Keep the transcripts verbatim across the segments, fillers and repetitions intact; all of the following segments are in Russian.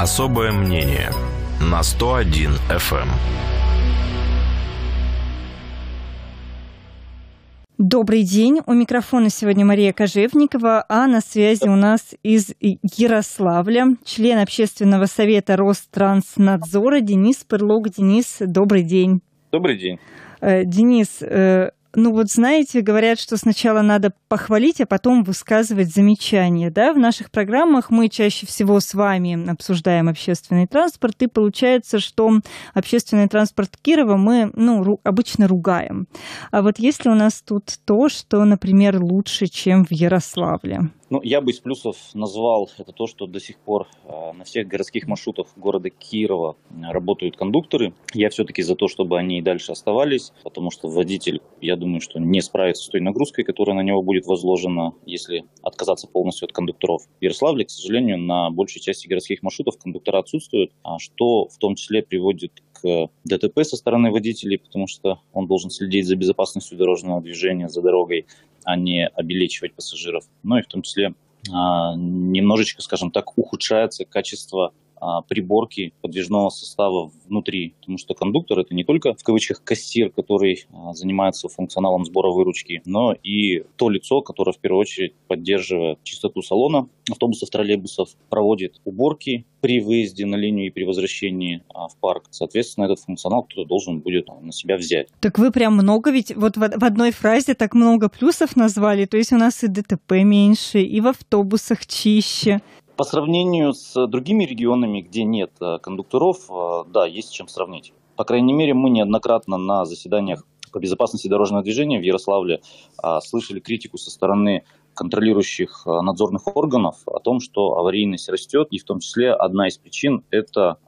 Особое мнение на сто один эф эм. Добрый день. У микрофона сегодня Мария Кожевникова, а на связи у нас из Ярославля член общественного совета Ространснадзора Денис Пырлога. Денис, добрый день. Добрый день. Денис, ну вот знаете, говорят, что сначала надо похвалить, а потом высказывать замечания. Да? В наших программах мы чаще всего с вами обсуждаем общественный транспорт, и получается, что общественный транспорт Кирова мы ну, ру- обычно ругаем. А вот есть ли у нас тут то, что, например, лучше, чем в Ярославле? Ну, я бы из плюсов назвал это то, что до сих пор на всех городских маршрутах города Кирова работают кондукторы. Я все-таки за то, чтобы они и дальше оставались, потому что водитель, я думаю, что не справится с той нагрузкой, которая на него будет возложена, если отказаться полностью от кондукторов. В Ярославле, к сожалению, на большей части городских маршрутов кондуктора отсутствуют, что в том числе приводит к дэ тэ пэ со стороны водителей, потому что он должен следить за безопасностью дорожного движения, за дорогой, а не обелечивать пассажиров. Ну и в том числе а, немножечко, скажем так, ухудшается качество а, приборки подвижного состава внутри, потому что кондуктор — это не только, в кавычках, кассир, который а, занимается функционалом сбора выручки, но и то лицо, которое в первую очередь поддерживает чистоту салона автобусов, троллейбусов, проводит уборки при выезде на линию и при возвращении в парк. Соответственно, этот функционал кто-то должен будет на себя взять. Так вы прям много, ведь вот в одной фразе так много плюсов назвали, то есть у нас и дэ тэ пэ меньше, и в автобусах чище. По сравнению с другими регионами, где нет кондукторов, да, есть чем сравнить. По крайней мере, мы неоднократно на заседаниях по безопасности дорожного движения в Ярославле слышали критику со стороны контролирующих надзорных органов о том, что аварийность растет, и в том числе одна из причин – это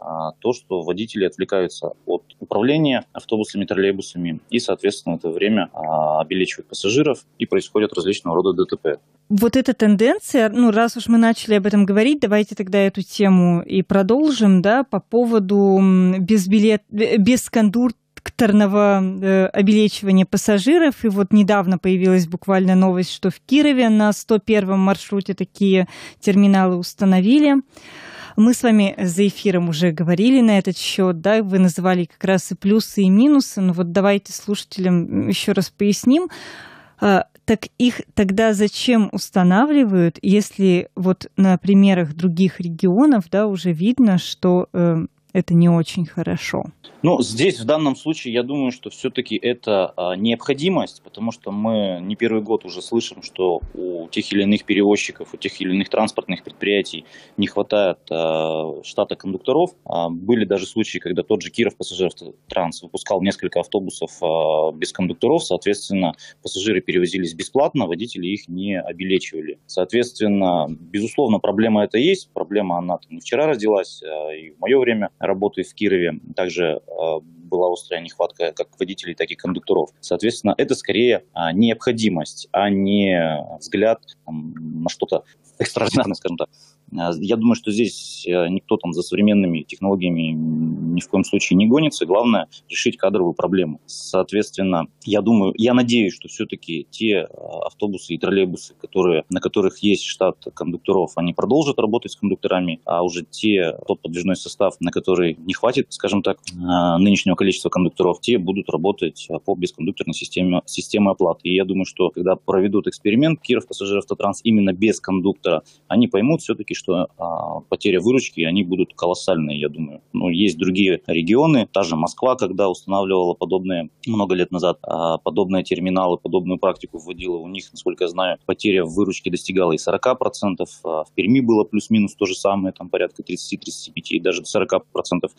то, что водители отвлекаются от управления автобусами, троллейбусами, и, соответственно, в это время обелечивают пассажиров, и происходят различного рода дэ тэ пэ. Вот эта тенденция, ну, раз уж мы начали об этом говорить, давайте тогда эту тему и продолжим, да, по поводу безбилет... бескондур... секторного обелечивания пассажиров. И вот недавно появилась буквально новость, что в Кирове на сто первом маршруте такие терминалы установили. Мы с вами за эфиром уже говорили на этот счет, да, вы называли как раз и плюсы, и минусы. Но вот давайте слушателям еще раз поясним. Так их тогда зачем устанавливают, если вот на примерах других регионов, да, уже видно, что это не очень хорошо? Ну, здесь в данном случае, я думаю, что все-таки это а, необходимость, потому что мы не первый год уже слышим, что у тех или иных перевозчиков, у тех или иных транспортных предприятий не хватает а, штата кондукторов. А, были даже случаи, когда тот же Киров Пассажир Автотранс выпускал несколько автобусов а, без кондукторов, соответственно, пассажиры перевозились бесплатно, водители их не обелечивали. Соответственно, безусловно, проблема это есть, проблема она не вчера родилась, а, и в мое время работы в Кирове также была острая нехватка как водителей, так и кондукторов. Соответственно, это скорее необходимость, а не взгляд на что-то экстраординарное, скажем так. Я думаю, что здесь никто там за современными технологиями ни в коем случае не гонится. Главное – решить кадровую проблему. Соответственно, я думаю, я надеюсь, что все-таки те автобусы и троллейбусы, которые, на которых есть штат кондукторов, они продолжат работать с кондукторами, а уже те, тот подвижной состав, на который не хватит, скажем так, нынешнего количества кондукторов, те будут работать по бескондукторной системе, системе оплаты. И я думаю, что когда проведут эксперимент Киров Пассажир Автотранс именно без кондуктора, они поймут все-таки, что а, потеря выручки, они будут колоссальные, я думаю. Но есть другие регионы, та же Москва, когда устанавливала подобные много лет назад, а, подобные терминалы, подобную практику вводила, у них, насколько я знаю, потеря выручки достигала и сорок процентов, а в Перми было плюс-минус то же самое, там порядка тридцать-тридцать пять процентов и даже сорок процентов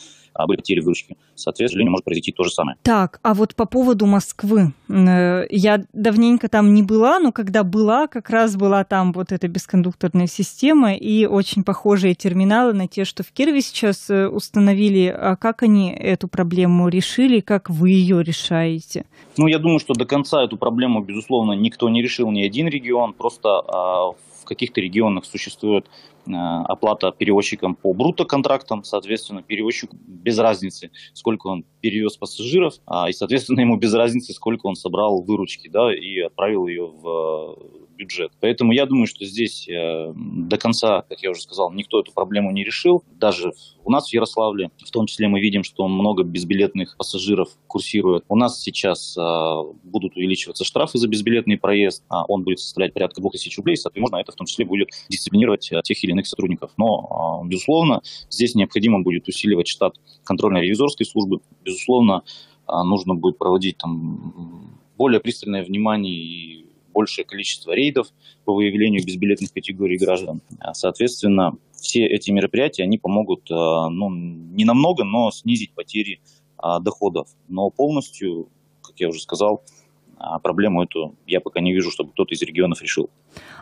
были потери выручки. Соответственно, может произойти то же самое. Так, а вот по поводу Москвы. Я давненько там не была, но когда была, как раз была там вот эта бескондукторная система и очень похожие терминалы на те, что в Кирове сейчас установили. А как они эту проблему решили? Как вы ее решаете? Ну, я думаю, что до конца эту проблему, безусловно, никто не решил, ни один регион. Просто а, в каких-то регионах существует оплата перевозчикам по брутто-контрактам, соответственно, перевозчику без разницы, сколько он перевез пассажиров, и, соответственно, ему без разницы, сколько он собрал выручки, да, и отправил ее в бюджет. Поэтому я думаю, что здесь до конца, как я уже сказал, никто эту проблему не решил. Даже у нас в Ярославле, в том числе, мы видим, что много безбилетных пассажиров курсирует. У нас сейчас будут увеличиваться штрафы за безбилетный проезд, он будет составлять порядка двух тысяч рублей, соответственно, это в том числе будет дисциплинировать тех или иных сотрудников. Но, безусловно, здесь необходимо будет усиливать штат контрольно-ревизорской службы. Безусловно, нужно будет проводить там более пристальное внимание и большее количество рейдов по выявлению безбилетных категорий граждан. Соответственно, все эти мероприятия, они помогут, ну, не намного, но снизить потери доходов. Но полностью, как я уже сказал, проблему эту я пока не вижу, чтобы кто-то из регионов решил.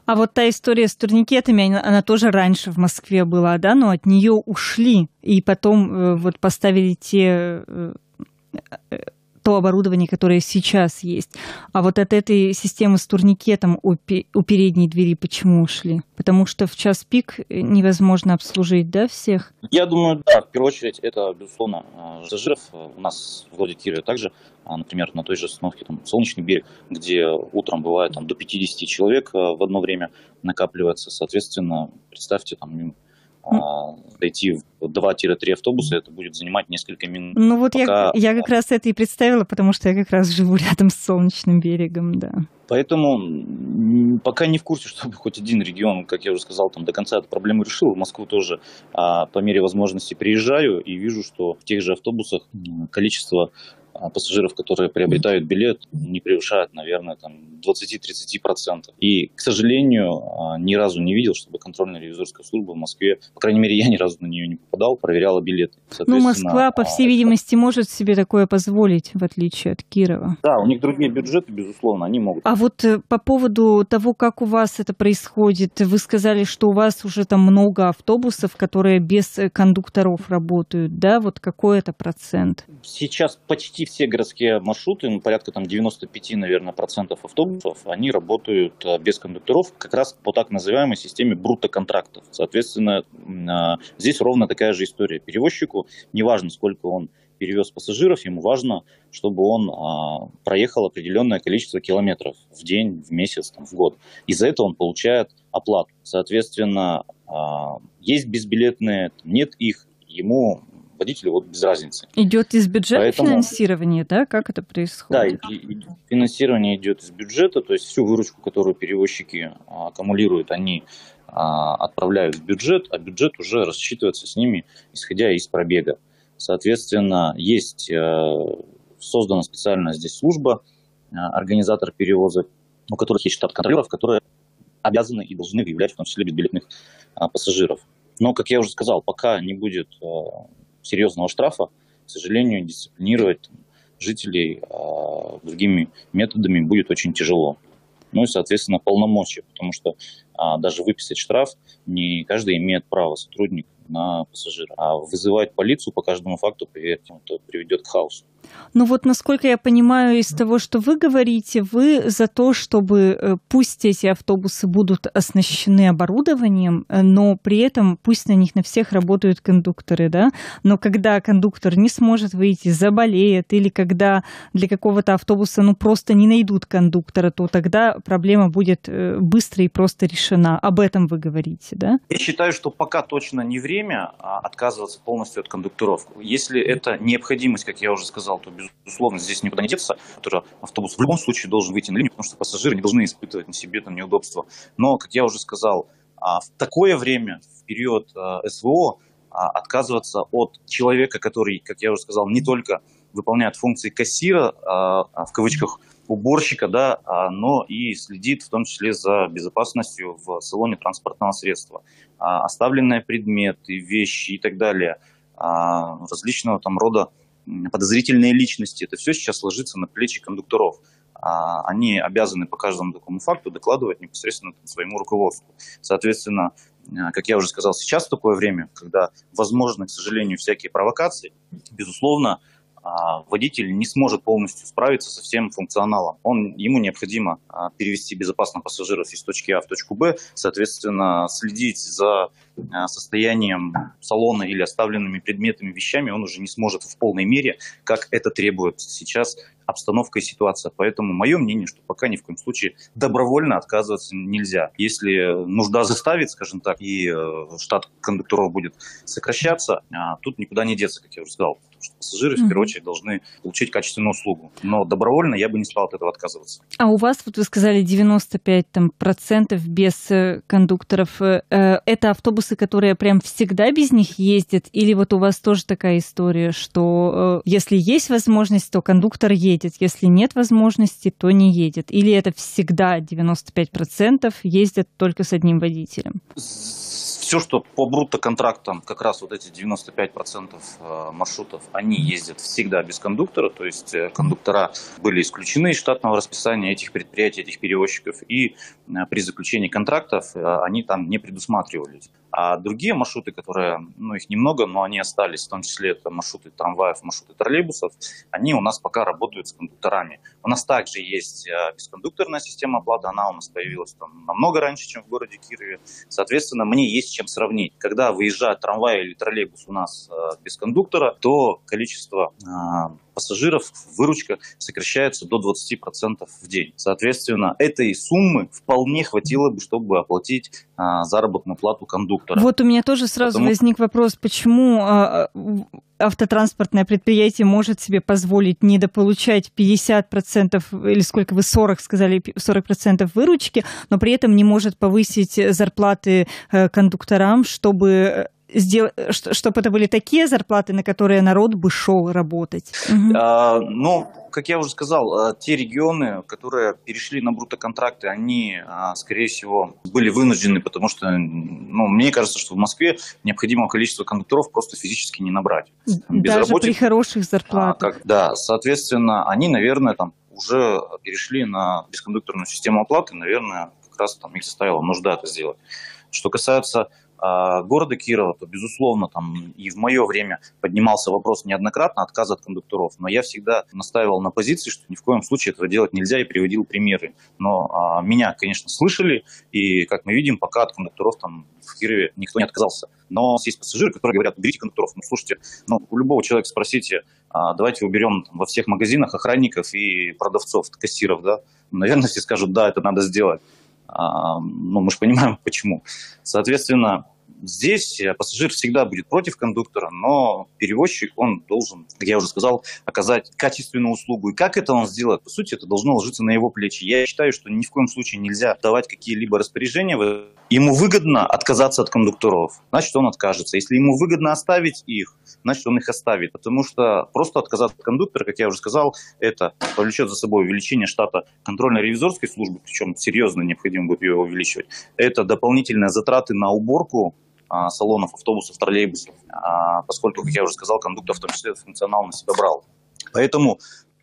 А вот та история с турникетами, она, она тоже раньше в Москве была, да, но от нее ушли и потом вот поставили те... то оборудование, которое сейчас есть. А вот от этой системы с турникетом у передней двери почему ушли? Потому что в час пик невозможно обслужить, да, всех? Я думаю, да. В первую очередь, это, безусловно, пассажиров. У нас в городе Кирове также, например, на той же остановке там, Солнечный берег, где утром бывает там, до пятидесяти человек в одно время накапливается. Соответственно, представьте, там, дойти в два-три автобуса, это будет занимать несколько минут. Ну вот пока... я, я как раз это и представила, потому что я как раз живу рядом с Солнечным берегом, да. Поэтому пока не в курсе, чтобы хоть один регион, как я уже сказал, там до конца эту проблему решил. В Москву тоже а, по мере возможности приезжаю и вижу, что в тех же автобусах количество пассажиров, которые приобретают билет, не превышает, наверное, там, двадцать-тридцать процентов. И, к сожалению, ни разу не видел, чтобы контрольно-ревизорская служба в Москве, по крайней мере, я ни разу на нее не попадал, проверяла билеты. Ну, Москва, по всей видимости, может себе такое позволить, в отличие от Кирова. Да, у них другие бюджеты, безусловно, они могут. А вот по поводу того, как у вас это происходит, вы сказали, что у вас уже там много автобусов, которые без кондукторов работают, да? Вот какой это процент? Сейчас почти все городские маршруты, порядка там девяносто пять, наверное, процентов автобусов, они работают без кондукторов, как раз по так называемой системе брутто-контрактов. Соответственно, здесь ровно такая же история. Перевозчику не важно, сколько он перевез пассажиров, ему важно, чтобы он а, проехал определенное количество километров в день, в месяц, там, в год. И за это он получает оплату. Соответственно, а, есть безбилетные, нет их, ему... водителю вот без разницы. Идет из бюджета. Поэтому... финансирование, да? Как это происходит? Да, и, и финансирование идет из бюджета, то есть всю выручку, которую перевозчики а, аккумулируют, они а, отправляют в бюджет, а бюджет уже рассчитывается с ними, исходя из пробега. Соответственно, есть а, создана специальная здесь служба, а, организатор перевозок, у которых есть штат контролеров, которые обязаны и должны выявлять в том числе безбилетных а, пассажиров. Но, как я уже сказал, пока не будет... А, серьезного штрафа, к сожалению, дисциплинировать там, жителей а, другими методами будет очень тяжело. Ну и, соответственно, полномочия, потому что а, даже выписать штраф не каждый имеет право, сотрудник, на пассажира. А вызывать полицию по каждому факту, поверьте, это приведет к хаосу. Ну вот, насколько я понимаю, из того, что вы говорите, вы за то, чтобы пусть эти автобусы будут оснащены оборудованием, но при этом пусть на них на всех работают кондукторы, да? Но когда кондуктор не сможет выйти, заболеет, или когда для какого-то автобуса ну просто не найдут кондуктора, то тогда проблема будет быстро и просто решена. Об этом вы говорите, да? Я считаю, что пока точно не время отказываться полностью от кондукторов. Если это необходимость, как я уже сказал, то, безусловно, здесь никуда не деться. Автобус в любом случае должен выйти на линию, потому что пассажиры не должны испытывать на себе там, неудобства. Но, как я уже сказал, в такое время, в период СВО, отказываться от человека, который, как я уже сказал, не только выполняет функции кассира, в кавычках, уборщика, да, но и следит в том числе за безопасностью в салоне транспортного средства. Оставленные предметы, вещи и так далее, различного там рода подозрительные личности, это все сейчас ложится на плечи кондукторов. Они обязаны по каждому такому факту докладывать непосредственно своему руководству. Соответственно, как я уже сказал, сейчас такое время, когда возможны, к сожалению, всякие провокации, безусловно, водитель не сможет полностью справиться со всем функционалом. Он, ему необходимо перевести безопасно пассажиров из точки А в точку Б, соответственно, следить за состоянием салона или оставленными предметами, вещами он уже не сможет в полной мере, как это требует сейчас обстановка и ситуация. Поэтому мое мнение, что пока ни в коем случае добровольно отказываться нельзя. Если нужда заставит, скажем так, и штат кондукторов будет сокращаться, тут никуда не деться, как я уже сказал. Что пассажиры, в первую очередь, должны получить качественную услугу. Но добровольно я бы не стал от этого отказываться. А у вас, вот вы сказали, девяносто пять процентов там, процентов без кондукторов. Это автобусы, которые прям всегда без них ездят? Или вот у вас тоже такая история, что если есть возможность, то кондуктор едет, если нет возможности, то не едет? Или это всегда девяносто пять процентов ездят только с одним водителем? Все, что по брутто-контрактам, как раз вот эти девяносто пять процентов маршрутов, они ездят всегда без кондуктора, то есть кондуктора были исключены из штатного расписания этих предприятий, этих перевозчиков, и при заключении контрактов они там не предусматривались. А другие маршруты, которые, ну их немного, но они остались, в том числе это маршруты трамваев, маршруты троллейбусов, они у нас пока работают с кондукторами. У нас также есть бескондукторная система оплаты, она у нас появилась там намного раньше, чем в городе Кирове. Соответственно, мне есть чем сравнить. Когда выезжает трамвай или троллейбус у нас без кондуктора, то количество пассажиров, выручка сокращается до двадцати процентов в день. Соответственно, этой суммы вполне хватило бы, чтобы оплатить а, заработную плату кондуктора. Вот у меня тоже сразу Потому... возник вопрос, почему а, автотранспортное предприятие может себе позволить недополучать пятьдесят процентов, или сколько вы, сорок процентов сказали, сорок процентов выручки, но при этом не может повысить зарплаты а, кондукторам, чтобы... Сдел... чтобы это были такие зарплаты, на которые народ бы шел работать. Угу. А, ну, как я уже сказал, те регионы, которые перешли на брутоконтракты, они, скорее всего, были вынуждены, потому что, ну, мне кажется, что в Москве необходимого количества кондукторов просто физически не набрать. Даже при хороших зарплатах. А, как, да, соответственно, они, наверное, там уже перешли на бескондукторную систему оплаты, наверное, как раз там их заставила нужда это сделать. Что касается города Кирова, то, безусловно, там и в мое время поднимался вопрос неоднократно отказа от кондукторов, но я всегда настаивал на позиции, что ни в коем случае этого делать нельзя, и приводил примеры. Но а, меня, конечно, слышали, и, как мы видим, пока от кондукторов там в Кирове никто не отказался. Но есть пассажиры, которые говорят: уберите кондукторов. Ну, слушайте, ну, у любого человека спросите, а, давайте уберем там, во всех магазинах охранников и продавцов, кассиров, да? Наверное, все скажут: да, это надо сделать. Ну, мы же понимаем, почему. Соответственно, здесь пассажир всегда будет против кондуктора, но перевозчик, он должен, как я уже сказал, оказать качественную услугу. И как это он сделает? По сути, это должно ложиться на его плечи. Я считаю, что ни в коем случае нельзя давать какие-либо распоряжения. Ему выгодно отказаться от кондукторов, значит, он откажется. Если ему выгодно оставить их, значит, он их оставит. Потому что просто отказаться от кондуктора, как я уже сказал, это повлечет за собой увеличение штата контрольно-ревизорской службы, причем серьезно необходимо будет ее увеличивать. Это дополнительные затраты на уборку а, салонов, автобусов, троллейбусов, а, поскольку, как я уже сказал, кондуктор в том числе функционал на себя брал. Поэтому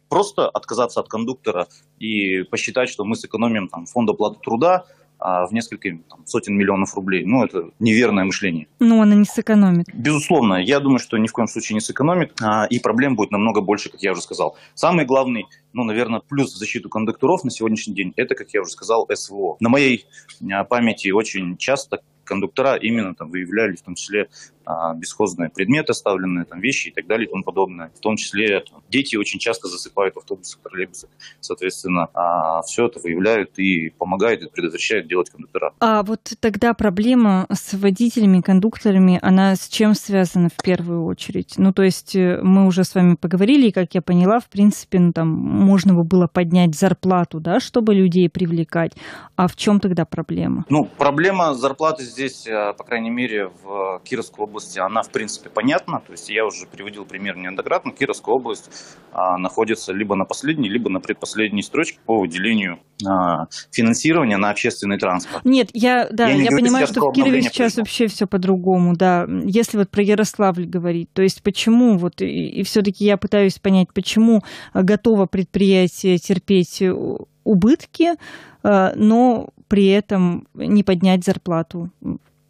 просто отказаться от кондуктора и посчитать, что мы сэкономим там, фонд оплаты труда, в несколько там, сотен миллионов рублей. Ну, это неверное мышление. Ну, она не сэкономит. Безусловно. Я думаю, что ни в коем случае не сэкономит, а, и проблем будет намного больше, как я уже сказал. Самый главный, ну, наверное, плюс в защиту кондукторов на сегодняшний день, это, как я уже сказал, СВО. На моей памяти очень часто кондуктора именно там выявляли, в том числе, бесхозные предметы, оставленные там вещи и так далее и тому подобное. В том числе там, дети очень часто засыпают в автобусах, троллейбусах. Соответственно, а, все это выявляют и помогают, и предотвращают делать кондуктора. А вот тогда проблема с водителями, кондукторами, она с чем связана в первую очередь? Ну, то есть мы уже с вами поговорили, и, как я поняла, в принципе, ну, там можно бы было поднять зарплату, да, чтобы людей привлекать. А в чем тогда проблема? Ну, проблема зарплаты здесь, по крайней мере, в Кировской области, она, в принципе, понятна. То есть я уже приводил пример неоднократно. Кировская область а, находится либо на последней, либо на предпоследней строчке по выделению а, финансирования на общественный транспорт. Нет, я, да, я, я говорю, понимаю, что в Кирове сейчас пришло вообще все по-другому. Да. Если вот про Ярославль говорить, то есть почему, вот, и, и все-таки я пытаюсь понять, почему готово предприятие терпеть убытки, но при этом не поднять зарплату,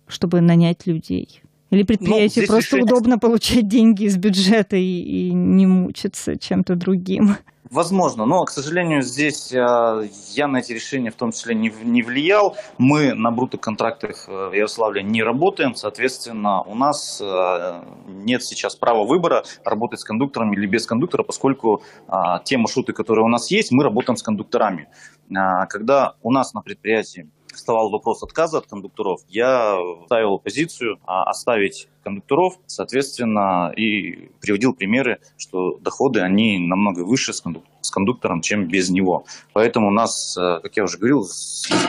чтобы нанять людей. Или предприятию ну, просто решение... удобно получать деньги из бюджета и, и не мучиться чем-то другим? Возможно, но, к сожалению, здесь я на эти решения в том числе не влиял. Мы на брутоконтрактах в Ярославле не работаем, соответственно, у нас нет сейчас права выбора, работать с кондукторами или без кондуктора, поскольку те маршруты, которые у нас есть, мы работаем с кондукторами. Когда у нас на предприятии вставал вопрос отказа от кондукторов, я ставил позицию оставить кондукторов, соответственно, и приводил примеры, что доходы, они намного выше с кондуктором, чем без него. Поэтому нас, как я уже говорил,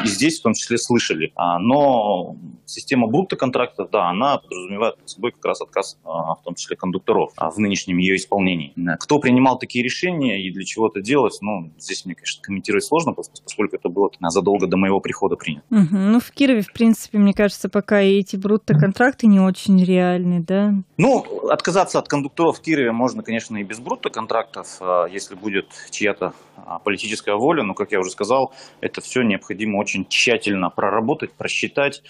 и здесь в том числе слышали. Но система брутоконтрактов, да, она подразумевает под собой как раз отказ, в том числе, кондукторов в нынешнем ее исполнении. Кто принимал такие решения и для чего это делать, ну, здесь мне, конечно, комментировать сложно, поскольку это было задолго до моего прихода принято. Угу. Ну, в Кирове, в принципе, мне кажется, пока и эти брутоконтракты не очень реальны. Да? Ну, отказаться от кондукторов в Кирове можно, конечно, и без брутто-контрактов, если будет чья-то политическая воля. Но, как я уже сказал, это все необходимо очень тщательно проработать, просчитать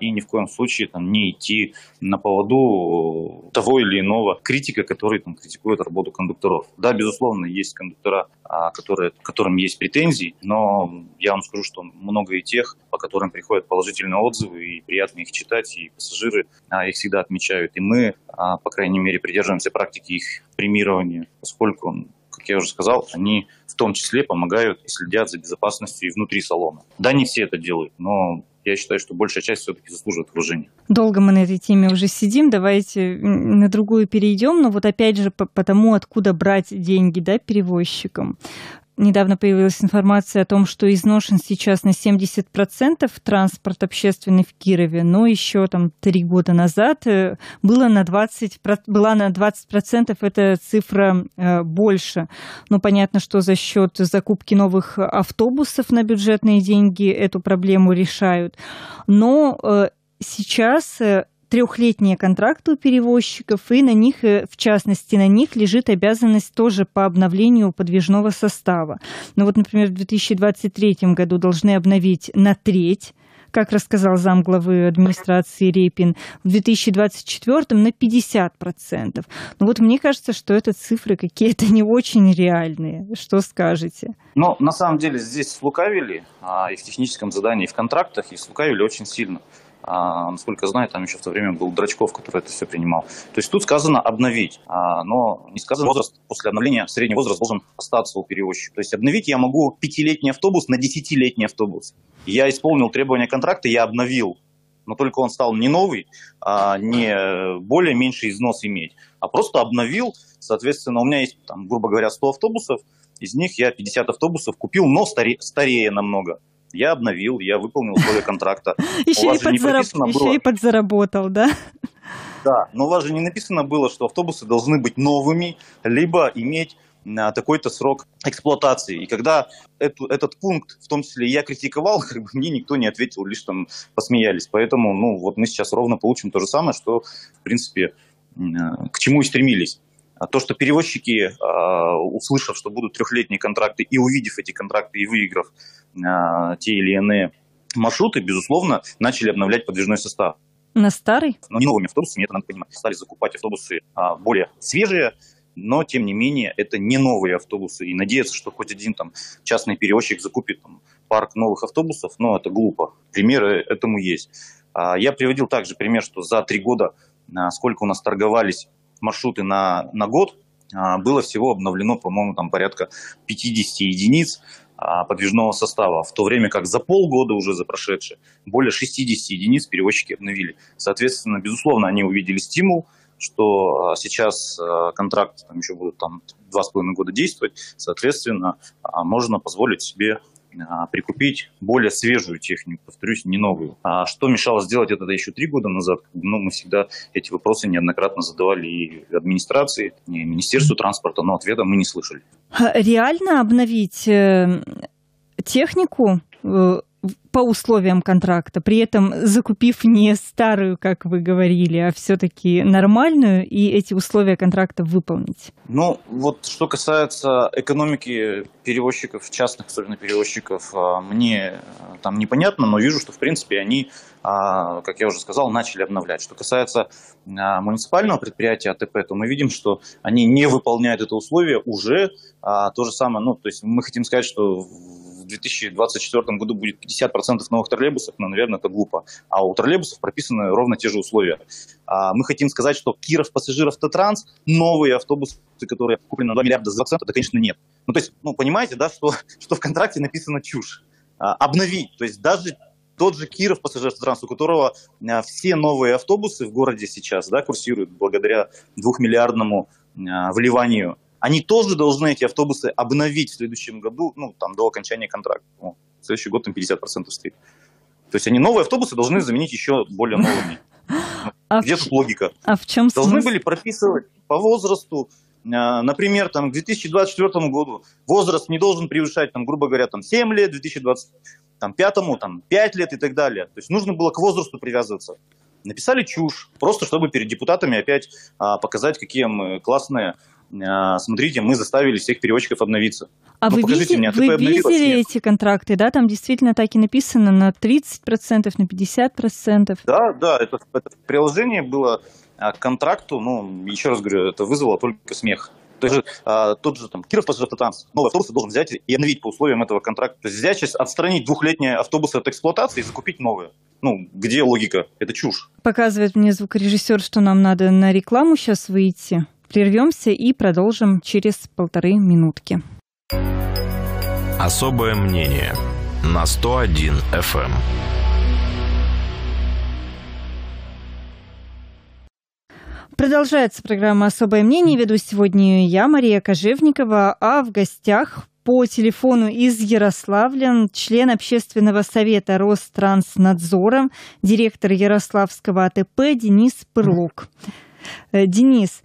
и ни в коем случае там, не идти на поводу того или иного критика, который там, критикует работу кондукторов. Да, безусловно, есть кондуктора, которые, к которым есть претензии, но я вам скажу, что много и тех, по которым приходят положительные отзывы, и приятно их читать, и пассажиры их всегда отмечают. И мы, по крайней мере, придерживаемся практики их премирования, поскольку, как я уже сказал, они в том числе помогают и следят за безопасностью и внутри салона. Да, не все это делают, но я считаю, что большая часть все-таки заслуживает уважения. Долго мы на этой теме уже сидим, давайте на другую перейдем. Но вот опять же по тому, откуда брать деньги, да, перевозчикам. Недавно появилась информация о том, что изношен сейчас на семьдесят процентов транспорт общественный в Кирове, но еще там три года назад было на двадцать, была на двадцать процентов эта цифра больше. Но понятно, что за счет закупки новых автобусов на бюджетные деньги эту проблему решают. Но сейчас трехлетние контракты у перевозчиков, и на них, в частности, на них лежит обязанность тоже по обновлению подвижного состава. Ну вот, например, в две тысячи двадцать третьем году должны обновить на треть, как рассказал замглавы администрации Репин, в две тысячи двадцать четвёртом на пятьдесят процентов. Ну вот мне кажется, что это цифры какие-то не очень реальные. Что скажете? Но на самом деле здесь слукавили и в техническом задании, и в контрактах, и слукавили очень сильно. А, насколько я знаю, там еще в то время был Драчков, который это все принимал. То есть тут сказано обновить, а, но не сказано возраст. После обновления средний возраст должен остаться у перевозчика. То есть обновить я могу пятилетний автобус на десятилетний автобус. Я исполнил требования контракта, я обновил, но только он стал не новый, а не более меньше износ иметь, а просто обновил. Соответственно, у меня есть, там, грубо говоря, сто автобусов, из них я пятьдесят автобусов купил, но старе, старее намного. Я обновил, я выполнил условия контракта. Еще, у вас и, же не подзараб... Еще было... и подзаработал, да? Да, но у вас же не написано было, что автобусы должны быть новыми, либо иметь а, такой-то срок эксплуатации. И когда эту, этот пункт, в том числе, я критиковал, как бы мне никто не ответил, лишь там посмеялись. Поэтому ну, вот мы сейчас ровно получим то же самое, что, в принципе, к чему и стремились. То, что перевозчики, услышав, что будут трехлетние контракты, и увидев эти контракты, и выиграв те или иные маршруты, безусловно, начали обновлять подвижной состав. На старый? Но не новыми автобусами, это надо понимать. Стали закупать автобусы более свежие, но, тем не менее, это не новые автобусы. И надеяться, что хоть один там, частный перевозчик закупит там, парк новых автобусов, ну, это глупо. Примеры этому есть. Я приводил также пример, что за три года, сколько у нас торговались маршруты на, на год, было всего обновлено, по-моему, там порядка пятьдесят единиц подвижного состава, в то время как за полгода уже за прошедшие более шестьдесят единиц перевозчики обновили. Соответственно, безусловно, они увидели стимул, что сейчас контракты там, еще будут там, два с половиной года действовать, соответственно, можно позволить себе прикупить более свежую технику, повторюсь, не новую. А что мешало сделать это еще три года назад? Ну, мы всегда эти вопросы неоднократно задавали и администрации, и Министерству транспорта, но ответа мы не слышали. Реально обновить технику по условиям контракта, при этом закупив не старую, как вы говорили, а все-таки нормальную, и эти условия контракта выполнить? Ну, вот что касается экономики перевозчиков, частных особенно перевозчиков, мне там непонятно, но вижу, что в принципе они, как я уже сказал, начали обновлять. Что касается муниципального предприятия АТП, то мы видим, что они не выполняют это условие уже. То же самое, ну, то есть мы хотим сказать, что в две тысячи двадцать четвёртом году будет пятьдесят процентов новых троллейбусов, но, наверное, это глупо. А у троллейбусов прописаны ровно те же условия. Мы хотим сказать, что Киров Пассажир Автотранс, новые автобусы, которые куплены на два миллиарда за двадцать центов, да, конечно, нет. Ну, то есть, ну, понимаете, да, что, что в контракте написано чушь. Обновить, то есть даже тот же Киров Пассажир Автотранс, у которого все новые автобусы в городе сейчас, да, курсируют благодаря двухмиллиардному вливанию, они тоже должны эти автобусы обновить в следующем году, ну, там, до окончания контракта. Ну, в следующий год там пятьдесят процентов стоит. То есть они новые автобусы должны заменить еще более новыми. Где тут логика? А в чем смысл? Должны были прописывать по возрасту. Например, там, к две тысячи двадцать четвёртому году возраст не должен превышать, там, грубо говоря, там, семь лет, к две тысячи двадцать пятому там, пять лет и так далее. То есть нужно было к возрасту привязываться. Написали чушь, просто чтобы перед депутатами опять а, показать, какие мы классные. Смотрите, мы заставили всех перевозчиков обновиться. А ну, вы, видите, мне, а вы видели эти контракты, да? Там действительно так и написано на тридцать процентов, на пятьдесят процентов. Да, да, это, это приложение было к контракту, ну, еще раз говорю, это вызвало только смех. То есть, а, тот же там Киров Пассажир Автотранс, новый автобус должен взять и обновить по условиям этого контракта. То есть взять сейчас, отстранить двухлетние автобусы от эксплуатации и закупить новые. Ну, где логика? Это чушь. Показывает мне звукорежиссер, что нам надо на рекламу сейчас выйти. Прервемся и продолжим через полторы минутки. Особое мнение на сто один эф эм. Продолжается программа «Особое мнение». Веду сегодня я, Мария Кожевникова, а в гостях по телефону из Ярославля член общественного совета Ространснадзора, директор Ярославского АТП Денис Пырлог. Денис,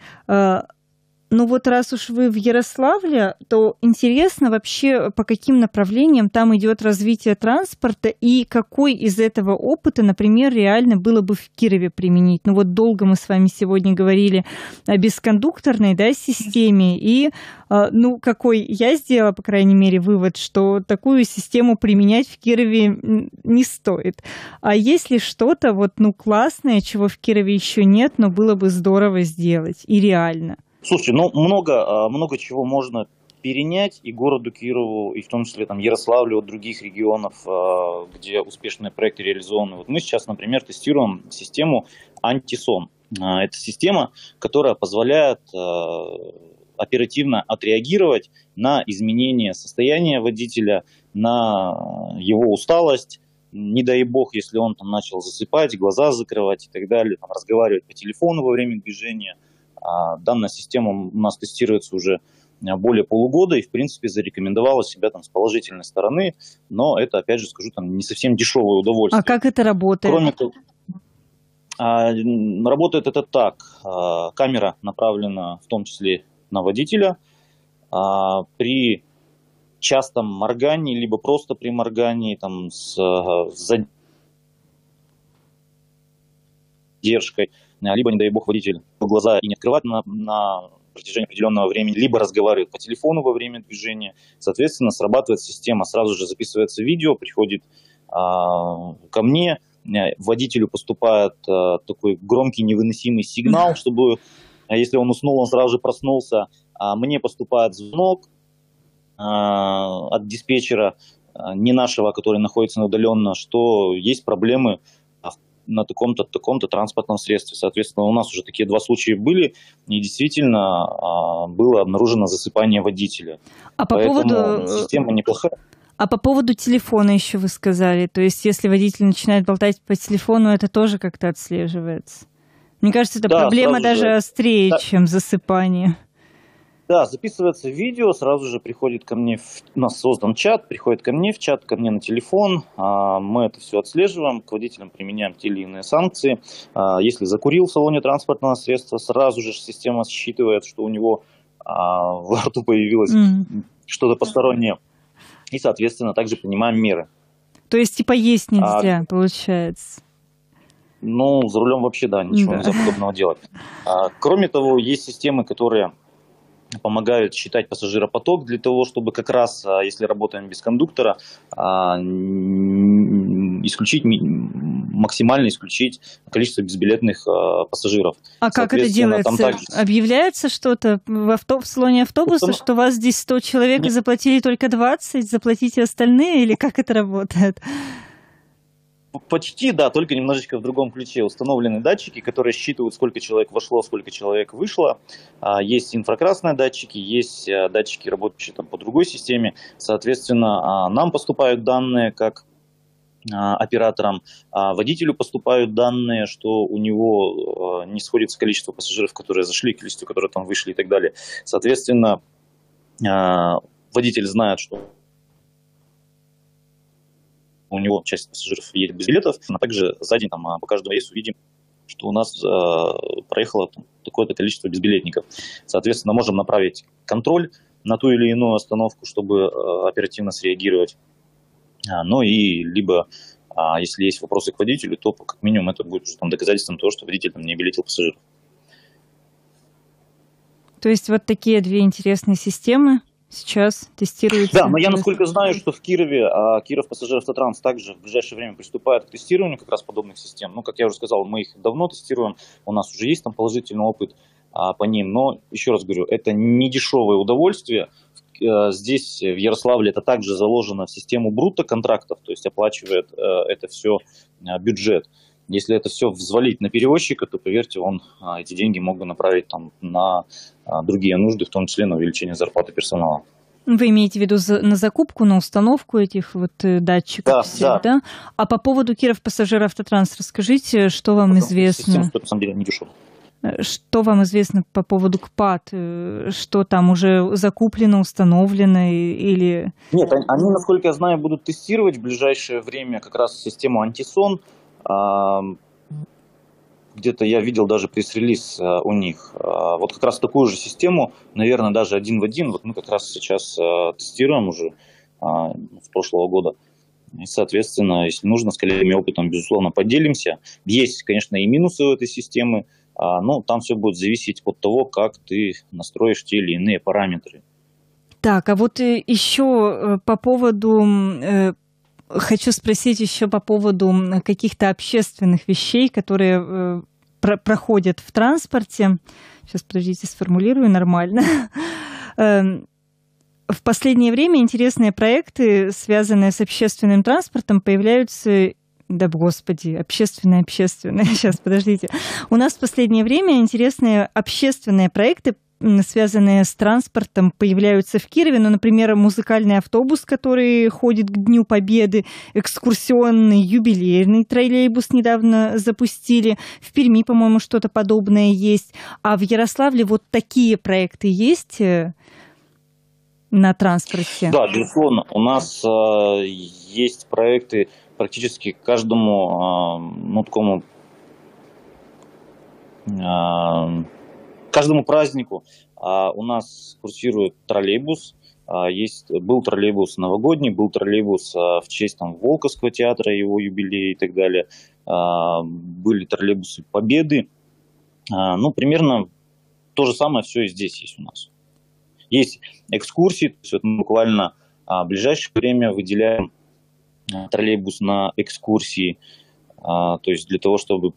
ну вот раз уж вы в Ярославле, то интересно вообще, по каким направлениям там идет развитие транспорта и какой из этого опыта, например, реально было бы в Кирове применить. Ну вот долго мы с вами сегодня говорили о бескондукторной, да, системе, и ну какой я сделала, по крайней мере, вывод, что такую систему применять в Кирове не стоит. А есть ли что-то вот, ну, классное, чего в Кирове еще нет, но было бы здорово сделать и реально? Слушайте, ну много, много чего можно перенять и городу Кирову, и в том числе там, Ярославлю, от других регионов, где успешные проекты реализованы. Вот мы сейчас, например, тестируем систему «Антисон». Это система, которая позволяет оперативно отреагировать на изменение состояния водителя, на его усталость. Не дай бог, если он там, начал засыпать, глаза закрывать и так далее, там, разговаривать по телефону во время движения. Данная система у нас тестируется уже более полугода и, в принципе, зарекомендовала себя там, с положительной стороны, но это, опять же, скажу, там, не совсем дешевое удовольствие. А как это работает? Кроме того, работает это так. Камера направлена в том числе на водителя. При частом моргании, либо просто при моргании, там, с задержкой, либо, не дай бог, водитель глаза и не открывает на, на протяжении определенного времени, либо разговаривает по телефону во время движения. Соответственно, срабатывает система, сразу же записывается видео, приходит э, ко мне, водителю поступает э, такой громкий невыносимый сигнал, чтобы, если он уснул, он сразу же проснулся. А мне поступает звонок э, от диспетчера, э, не нашего, который находится удаленно, что есть проблемы на таком-то, таком-то транспортном средстве. Соответственно, у нас уже такие два случая были, и действительно а, было обнаружено засыпание водителя. А по Поэтому поводу... система неплохая. А по поводу телефона еще вы сказали, то есть если водитель начинает болтать по телефону, это тоже как-то отслеживается? Мне кажется, эта да, проблема даже же... острее, да. чем засыпание. Да, записывается видео, сразу же приходит ко мне, в... у нас создан чат, приходит ко мне в чат, ко мне на телефон, мы это все отслеживаем, к водителям применяем те или иные санкции. Если закурил в салоне транспортного средства, сразу же система считывает, что у него во рту появилось mm-hmm. что-то постороннее, и, соответственно, также принимаем меры. То есть, типа, есть нельзя, а... получается. Ну, за рулем вообще, да, ничего да. нельзя подобного делать. А, кроме того, есть системы, которые помогают считать пассажиропоток для того, чтобы как раз, если работаем без кондуктора, а, исключить, максимально исключить количество безбилетных а, пассажиров. А как это делается? Также... Объявляется что-то в, авто... в салоне автобуса, что у вас здесь сто человек и заплатили только двадцать, заплатите остальные, или как это работает? Почти, да, только немножечко в другом ключе. Установлены датчики, которые считывают, сколько человек вошло, сколько человек вышло. Есть инфракрасные датчики, есть датчики, работающие там по другой системе. Соответственно, нам поступают данные, как операторам, водителю поступают данные, что у него не сходится количество пассажиров, которые зашли, количество, которые там вышли и так далее. Соответственно, водитель знает, что у него часть пассажиров едет без билетов, а также сзади там, по каждому рейсу видим, что у нас э, проехало там, такое-то количество безбилетников. Соответственно, можем направить контроль на ту или иную остановку, чтобы э, оперативно среагировать. А, ну и либо, а, если есть вопросы к водителю, то как минимум это будет там, доказательством того, что водитель там, не билетил пассажиров. То есть вот такие две интересные системы. Сейчас тестируется. Да, но я насколько знаю, что в Кирове, а, Киров Пассажир Автотранс также в ближайшее время приступает к тестированию как раз подобных систем. Ну, как я уже сказал, мы их давно тестируем, у нас уже есть там положительный опыт а, по ним. Но, еще раз говорю, это не дешевое удовольствие. Здесь, в Ярославле, это также заложено в систему брутто контрактов, то есть оплачивает а, это все а, бюджет. Если это все взвалить на перевозчика, то, поверьте, он эти деньги мог бы направить там, на другие нужды, в том числе на увеличение зарплаты персонала. Вы имеете в виду на закупку, на установку этих вот датчиков? Да, всех, да. да. А по поводу Киров Пассажир Автотранс расскажите, что вам Потому известно? Система, что, на самом деле, не дешево. Что вам известно по поводу КПАТ? Что там уже закуплено, установлено или... Нет, они, насколько я знаю, будут тестировать в ближайшее время как раз систему «Антисон». Где-то я видел даже пресс-релиз у них. Вот как раз такую же систему, наверное, даже один в один. Вот мы как раз сейчас тестируем уже с прошлого года. И, соответственно, если нужно, с коллегами опытом, безусловно, поделимся. Есть, конечно, и минусы у этой системы, но там все будет зависеть от того, как ты настроишь те или иные параметры. Так, а вот еще по поводу... Хочу спросить еще по поводу каких-то общественных вещей, которые э, про- проходят в транспорте. Сейчас, подождите, сформулирую нормально. В последнее время интересные проекты, связанные с общественным транспортом, появляются... Да, господи, общественное, общественное. Сейчас, подождите. У нас в последнее время интересные общественные проекты, связанные с транспортом, появляются в Кирове. Ну, например, музыкальный автобус, который ходит к Дню Победы, экскурсионный, юбилейный троллейбус недавно запустили. В Перми, по-моему, что-то подобное есть. А в Ярославле вот такие проекты есть на транспорте? Да, безусловно. У нас э, есть проекты практически каждому, э, ну, такому... Э, К каждому празднику а, у нас курсирует троллейбус. А, есть, был троллейбус новогодний, был троллейбус а, в честь там, Волковского театра, его юбилея и так далее. А, были троллейбусы Победы. А, ну, примерно то же самое все и здесь есть у нас. Есть экскурсии. То есть, вот мы буквально а, в ближайшее время выделяем а, троллейбус на экскурсии. А, то есть для того, чтобы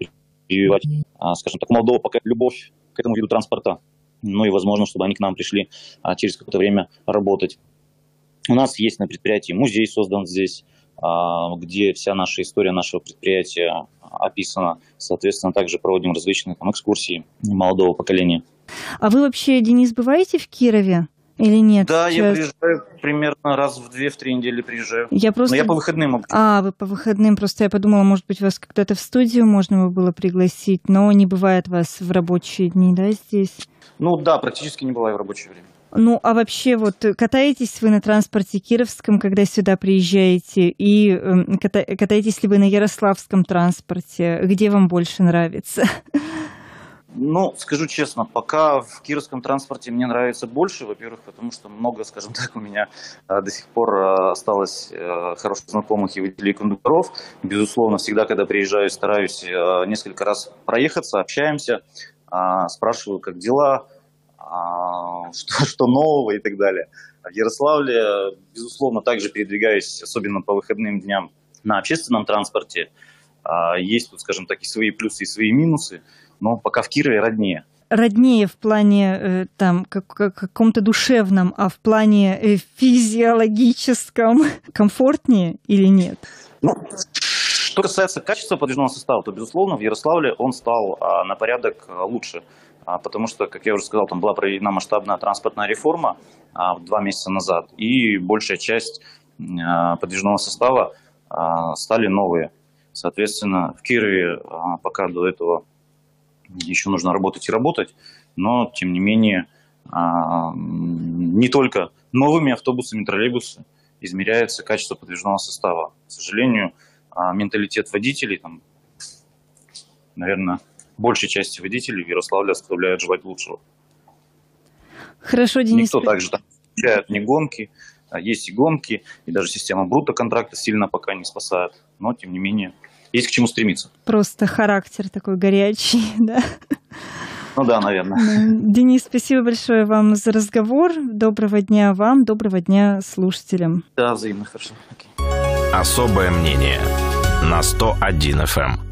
прививать, а, скажем так, молодого пока любовь к этому виду транспорта, ну и возможно, чтобы они к нам пришли а, через какое-то время работать. У нас есть на предприятии музей, создан здесь, а, где вся наша история нашего предприятия описана. Соответственно, также проводим различные там, экскурсии молодого поколения. А вы вообще, Денис, бываете в Кирове или нет? Да, сейчас? Я приезжаю примерно раз в две-три недели приезжаю. Я просто... Но я по выходным обычно. А, вы по выходным. Просто я подумала, может быть, вас когда-то в студию можно было пригласить, но не бывает вас в рабочие дни, да, здесь? Ну да, практически не бываю в рабочее время. Ну, а вообще вот катаетесь вы на транспорте кировском, когда сюда приезжаете, и э, ката- катаетесь ли вы на ярославском транспорте? Где вам больше нравится? Ну, скажу честно, пока в кировском транспорте мне нравится больше, во-первых, потому что много, скажем так, у меня э, до сих пор э, осталось э, хороших знакомых и водителей, и кондукторов. Безусловно, всегда, когда приезжаю, стараюсь э, несколько раз проехаться, общаемся, э, спрашиваю, как дела, э, что, что нового и так далее. В Ярославле, безусловно, также передвигаюсь, особенно по выходным дням, на общественном транспорте. Э, есть тут, скажем так, и свои плюсы, и свои минусы. Но пока в Кирове роднее. Роднее в плане там, как, как, каком-то душевном, а в плане физиологическом комфортнее или нет? Ну, что касается качества подвижного состава, то, безусловно, в Ярославле он стал а, на порядок лучше. А, потому что, как я уже сказал, там была проведена масштабная транспортная реформа а, два месяца назад. И большая часть а, подвижного состава а, стали новые. Соответственно, в Кирове а, пока до этого... Еще нужно работать и работать, но, тем не менее, не только новыми автобусами, троллейбусами измеряется качество подвижного состава. К сожалению, менталитет водителей, там, наверное, большей части водителей в Ярославле оставляют желать лучшего. Хорошо, Денис. Никто также там не включает ни гонки, есть и гонки, и даже система брутто-контракта сильно пока не спасает, но, тем не менее... Есть к чему стремиться. Просто характер такой горячий, да? Ну да, наверное. Денис, спасибо большое вам за разговор. Доброго дня вам, доброго дня слушателям. Да, взаимно, хорошо. Окей. Особое мнение на сто один эф эм.